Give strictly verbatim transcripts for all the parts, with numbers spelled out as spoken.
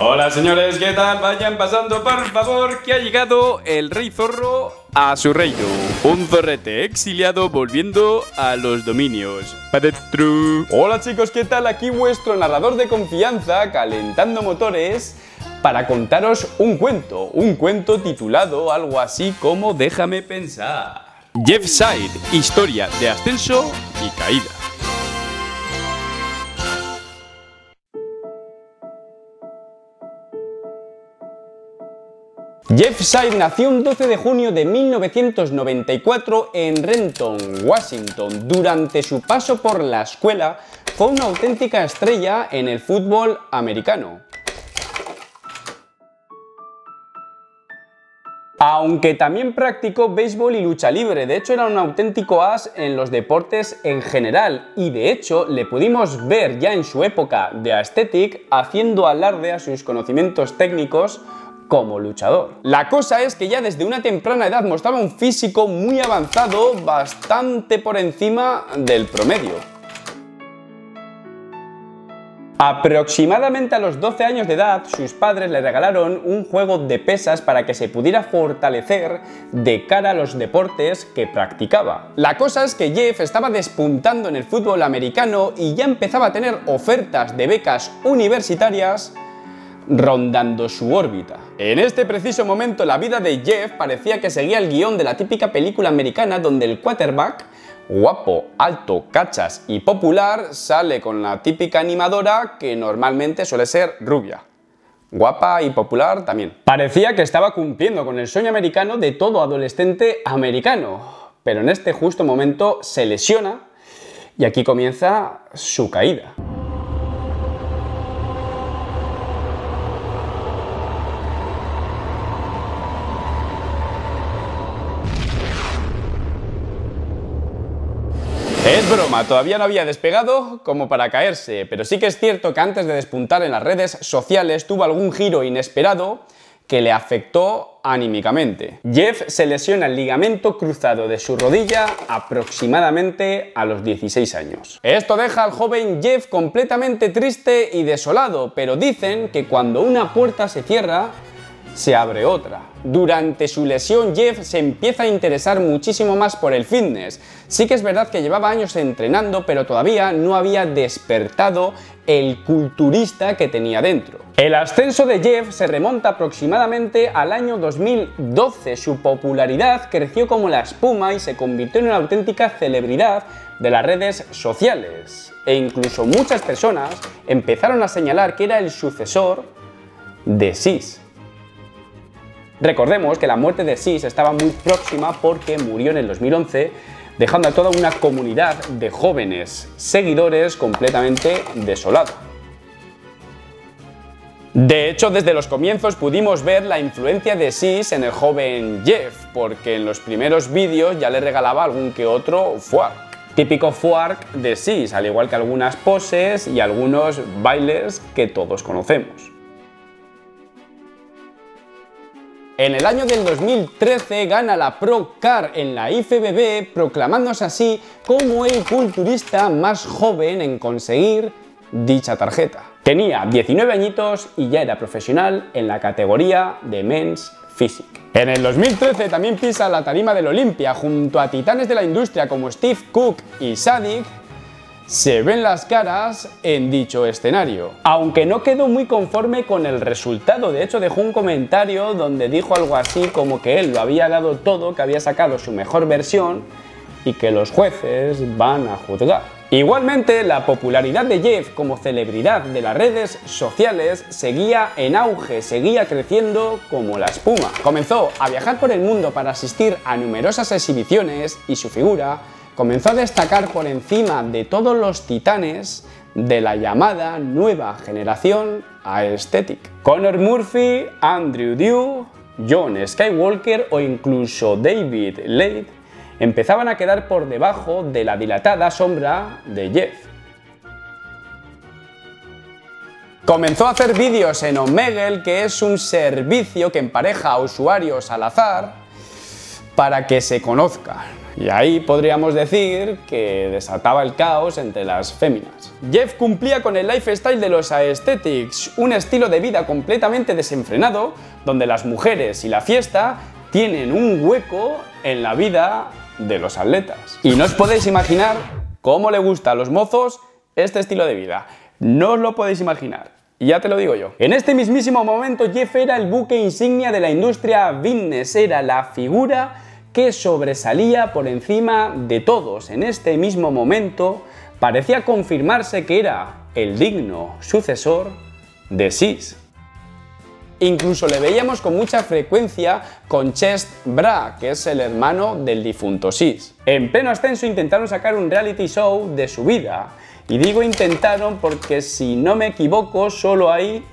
Hola señores, ¿qué tal? Vayan pasando por favor, que ha llegado el Rey Zorro a su reino. Un zorrete exiliado volviendo a los dominios. Padetru. Hola chicos, ¿qué tal? Aquí vuestro narrador de confianza, calentando motores, para contaros un cuento. Un cuento titulado algo así como Déjame pensar. Jeff Seid, historia de ascenso y caída. Jeff Seid nació un doce de junio de mil novecientos noventa y cuatro en Renton, Washington. Durante su paso por la escuela, fue una auténtica estrella en el fútbol americano. Aunque también practicó béisbol y lucha libre, de hecho era un auténtico as en los deportes en general, y de hecho le pudimos ver ya en su época de aesthetic haciendo alarde a sus conocimientos técnicos como luchador. La cosa es que ya desde una temprana edad mostraba un físico muy avanzado, bastante por encima del promedio. Aproximadamente a los doce años de edad, sus padres le regalaron un juego de pesas para que se pudiera fortalecer de cara a los deportes que practicaba. La cosa es que Jeff estaba despuntando en el fútbol americano y ya empezaba a tener ofertas de becas universitarias rondando su órbita. En este preciso momento, la vida de Jeff parecía que seguía el guión de la típica película americana donde el quarterback, guapo, alto, cachas y popular, sale con la típica animadora que normalmente suele ser rubia. Guapa y popular también. Parecía que estaba cumpliendo con el sueño americano de todo adolescente americano, pero en este justo momento se lesiona y aquí comienza su caída. Es broma, todavía no había despegado como para caerse, pero sí que es cierto que antes de despuntar en las redes sociales tuvo algún giro inesperado que le afectó anímicamente. Jeff se lesiona el ligamento cruzado de su rodilla aproximadamente a los dieciséis años. Esto deja al joven Jeff completamente triste y desolado, pero dicen que cuando una puerta se cierra, se abre otra. Durante su lesión, Jeff se empieza a interesar muchísimo más por el fitness. Sí que es verdad que llevaba años entrenando, pero todavía no había despertado el culturista que tenía dentro. El ascenso de Jeff se remonta aproximadamente al año dos mil doce. Su popularidad creció como la espuma y se convirtió en una auténtica celebridad de las redes sociales. E incluso muchas personas empezaron a señalar que era el sucesor de Zyzz. Recordemos que la muerte de Zyzz estaba muy próxima porque murió en el dos mil once, dejando a toda una comunidad de jóvenes seguidores completamente desolada. De hecho, desde los comienzos pudimos ver la influencia de Zyzz en el joven Jeff, porque en los primeros vídeos ya le regalaba algún que otro foie. Típico foie de Zyzz, al igual que algunas poses y algunos bailes que todos conocemos. En el año del dos mil trece gana la Pro Car en la I F B B, proclamándose así como el culturista más joven en conseguir dicha tarjeta. Tenía diecinueve añitos y ya era profesional en la categoría de Men's Physique. En el dos mil trece también pisa la tarima del Olympia junto a titanes de la industria como Steve Cook y Sadiq. Se ven las caras en dicho escenario. Aunque no quedó muy conforme con el resultado, de hecho dejó un comentario donde dijo algo así como que él lo había dado todo, que había sacado su mejor versión y que los jueces van a juzgar. Igualmente, la popularidad de Jeff como celebridad de las redes sociales seguía en auge, seguía creciendo como la espuma. Comenzó a viajar por el mundo para asistir a numerosas exhibiciones y su figura comenzó a destacar por encima de todos los titanes de la llamada nueva generación aesthetic. Connor Murphy, Andrei Deiu, John Skywalker o incluso David Laid empezaban a quedar por debajo de la dilatada sombra de Jeff. Comenzó a hacer vídeos en Omegle, que es un servicio que empareja a usuarios al azar para que se conozcan. Y ahí podríamos decir que desataba el caos entre las féminas. Jeff cumplía con el lifestyle de los aesthetics, un estilo de vida completamente desenfrenado, donde las mujeres y la fiesta tienen un hueco en la vida de los atletas. Y no os podéis imaginar cómo le gusta a los mozos este estilo de vida. No os lo podéis imaginar. Y ya te lo digo yo. En este mismísimo momento, Jeff era el buque insignia de la industria fitness, era la figura que sobresalía por encima de todos. En este mismo momento parecía confirmarse que era el digno sucesor de Zyzz. Incluso le veíamos con mucha frecuencia con Chestbrah, que es el hermano del difunto Zyzz. En pleno ascenso intentaron sacar un reality show de su vida. Y digo intentaron porque, si no me equivoco, solo hay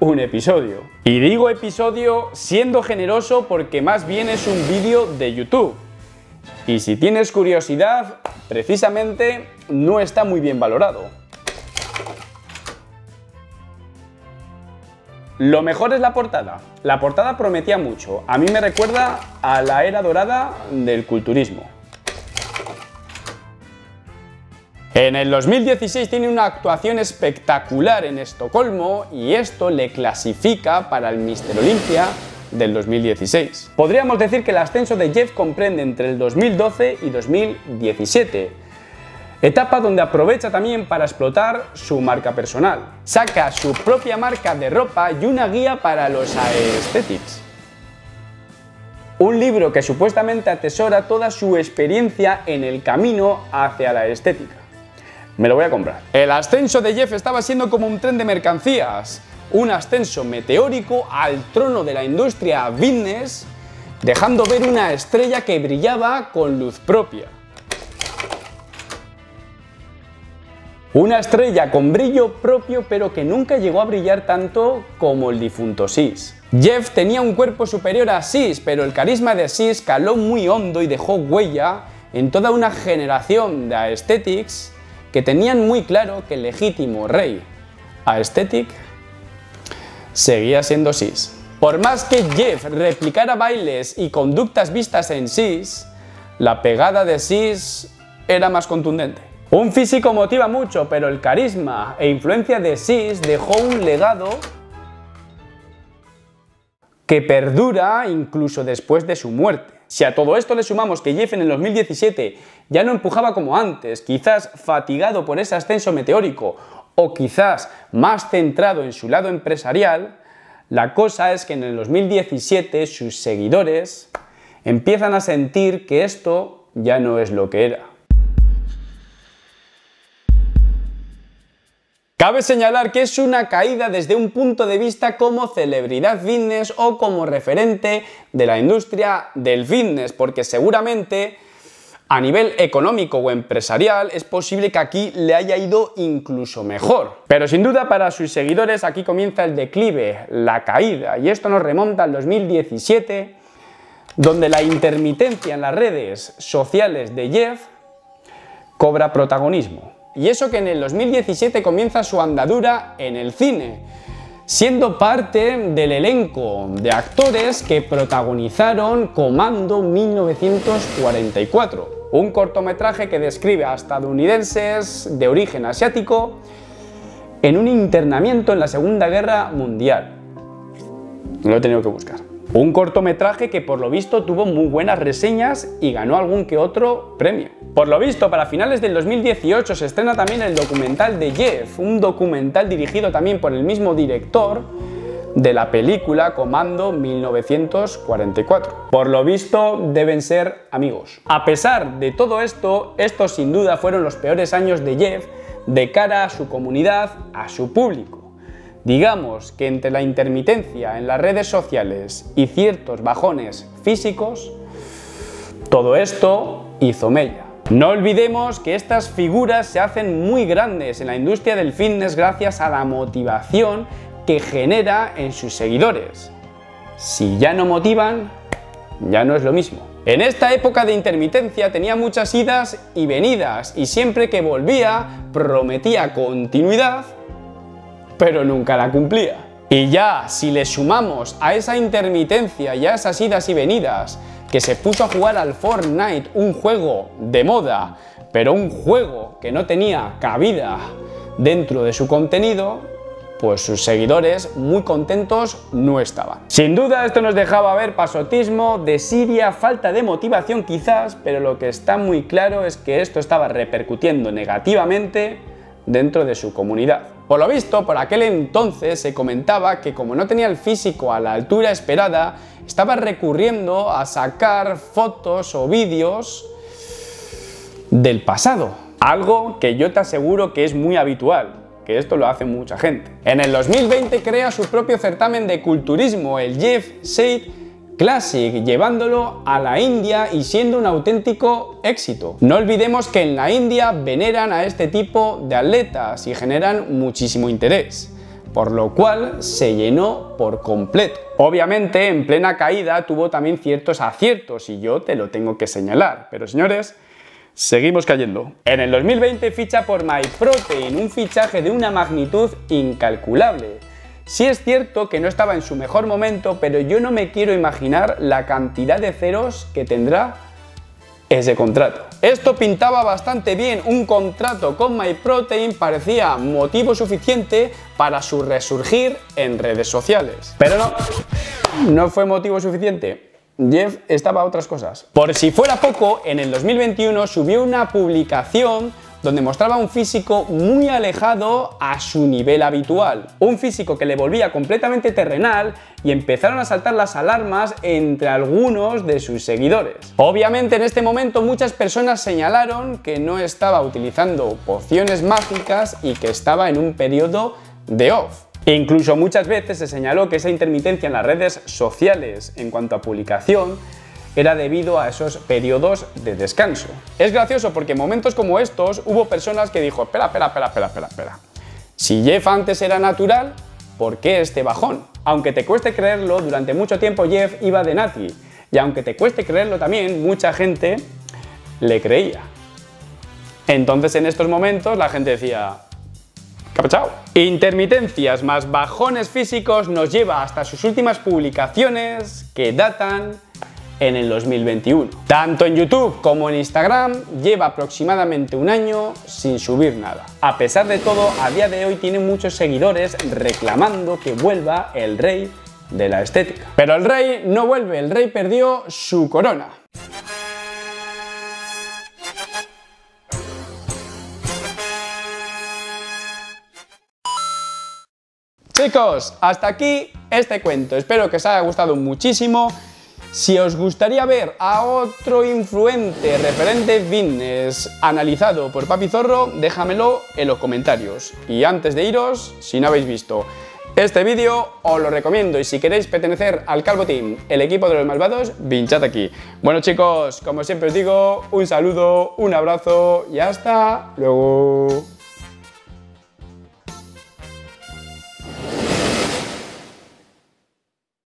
un episodio. Y digo episodio siendo generoso porque más bien es un vídeo de YouTube. Y si tienes curiosidad, precisamente no está muy bien valorado. Lo mejor es la portada. La portada prometía mucho. A mí me recuerda a la era dorada del culturismo. En el dos mil dieciséis tiene una actuación espectacular en Estocolmo y esto le clasifica para el míster Olympia del dos mil dieciséis. Podríamos decir que el ascenso de Jeff comprende entre el dos mil doce y dos mil diecisiete, etapa donde aprovecha también para explotar su marca personal. Saca su propia marca de ropa y una guía para los aesthetics. Un libro que supuestamente atesora toda su experiencia en el camino hacia la estética. Me lo voy a comprar. El ascenso de Jeff estaba siendo como un tren de mercancías, un ascenso meteórico al trono de la industria fitness, dejando ver una estrella que brillaba con luz propia. Una estrella con brillo propio, pero que nunca llegó a brillar tanto como el difunto Zyzz. Jeff tenía un cuerpo superior a Zyzz, pero el carisma de Zyzz caló muy hondo y dejó huella en toda una generación de aesthetics que tenían muy claro que el legítimo rey aesthetic seguía siendo Zyzz. Por más que Jeff replicara bailes y conductas vistas en Zyzz, la pegada de Zyzz era más contundente. Un físico motiva mucho, pero el carisma e influencia de Zyzz dejó un legado que perdura incluso después de su muerte. Si a todo esto le sumamos que Jeff en el dos mil diecisiete ya no empujaba como antes, quizás fatigado por ese ascenso meteórico o quizás más centrado en su lado empresarial, la cosa es que en el dos mil diecisiete sus seguidores empiezan a sentir que esto ya no es lo que era. Cabe señalar que es una caída desde un punto de vista como celebridad fitness o como referente de la industria del fitness, porque seguramente a nivel económico o empresarial es posible que aquí le haya ido incluso mejor. Pero sin duda para sus seguidores aquí comienza el declive, la caída, y esto nos remonta al dos mil diecisiete, donde la intermitencia en las redes sociales de Jeff cobra protagonismo. Y eso que en el dos mil diecisiete comienza su andadura en el cine, siendo parte del elenco de actores que protagonizaron Kommando mil novecientos cuarenta y cuatro, un cortometraje que describe a estadounidenses de origen asiático en un internamiento en la Segunda Guerra Mundial. Lo he tenido que buscar. Un cortometraje que por lo visto tuvo muy buenas reseñas y ganó algún que otro premio. Por lo visto, para finales del dos mil dieciocho se estrena también el documental de Jeff, un documental dirigido también por el mismo director de la película Kommando mil novecientos cuarenta y cuatro. Por lo visto, deben ser amigos. A pesar de todo esto, estos sin duda fueron los peores años de Jeff de cara a su comunidad, a su público. Digamos que entre la intermitencia en las redes sociales y ciertos bajones físicos, todo esto hizo mella. No olvidemos que estas figuras se hacen muy grandes en la industria del fitness gracias a la motivación que genera en sus seguidores. Si ya no motivan, ya no es lo mismo. En esta época de intermitencia tenía muchas idas y venidas y siempre que volvía prometía continuidad, pero nunca la cumplía. Y ya, si le sumamos a esa intermitencia y a esas idas y venidas, que se puso a jugar al Fortnite, un juego de moda, pero un juego que no tenía cabida dentro de su contenido, pues sus seguidores muy contentos no estaban. Sin duda esto nos dejaba ver pasotismo, desidia, falta de motivación quizás, pero lo que está muy claro es que esto estaba repercutiendo negativamente dentro de su comunidad. Por lo visto, por aquel entonces se comentaba que como no tenía el físico a la altura esperada, estaba recurriendo a sacar fotos o vídeos del pasado. Algo que yo te aseguro que es muy habitual, que esto lo hace mucha gente. En el dos mil veinte crea su propio certamen de culturismo, el Jeff Seid Classic, llevándolo a la India y siendo un auténtico éxito. No olvidemos que en la India veneran a este tipo de atletas y generan muchísimo interés, por lo cual se llenó por completo. Obviamente, en plena caída tuvo también ciertos aciertos y yo te lo tengo que señalar, pero señores, seguimos cayendo. En el dos mil veinte ficha por MyProtein, un fichaje de una magnitud incalculable. Sí es cierto que no estaba en su mejor momento, pero yo no me quiero imaginar la cantidad de ceros que tendrá ese contrato. Esto pintaba bastante bien, un contrato con MyProtein parecía motivo suficiente para su resurgir en redes sociales. Pero no, no fue motivo suficiente. Jeff estaba a otras cosas. Por si fuera poco, en el dos mil veintiuno subió una publicación donde mostraba un físico muy alejado a su nivel habitual. Un físico que le volvía completamente terrenal y empezaron a saltar las alarmas entre algunos de sus seguidores. Obviamente en este momento muchas personas señalaron que no estaba utilizando pociones mágicas y que estaba en un periodo de off. E incluso muchas veces se señaló que esa intermitencia en las redes sociales en cuanto a publicación era debido a esos periodos de descanso. Es gracioso porque en momentos como estos hubo personas que dijo, espera, espera, espera, espera, espera, espera. Si Jeff antes era natural, ¿por qué este bajón? Aunque te cueste creerlo, durante mucho tiempo Jeff iba de nati y aunque te cueste creerlo también, mucha gente le creía. Entonces en estos momentos la gente decía, ¡capachao! Intermitencias más bajones físicos nos lleva hasta sus últimas publicaciones que datan en el dos mil veintiuno. Tanto en YouTube como en Instagram lleva aproximadamente un año sin subir nada. A pesar de todo, a día de hoy tiene muchos seguidores reclamando que vuelva el rey de la estética. Pero el rey no vuelve, el rey perdió su corona. Chicos, hasta aquí este cuento. Espero que os haya gustado muchísimo. Si os gustaría ver a otro influente referente fitness analizado por Papi Zorro, déjamelo en los comentarios. Y antes de iros, si no habéis visto este vídeo, os lo recomiendo. Y si queréis pertenecer al Calvo Team, el equipo de los malvados, pinchad aquí. Bueno chicos, como siempre os digo, un saludo, un abrazo y hasta luego.